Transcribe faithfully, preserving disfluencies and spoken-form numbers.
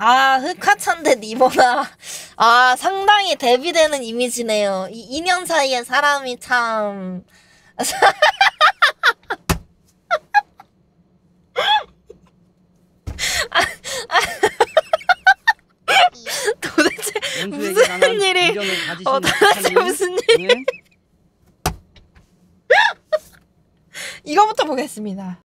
아, 흑화찬데 니보나. 아, 상당히 대비되는 이미지네요. 이 이 년 사이에 사람이 참. 아, 아, 도대체 무슨 일이, 어, 도대체 무슨 일이. 이거부터 보겠습니다.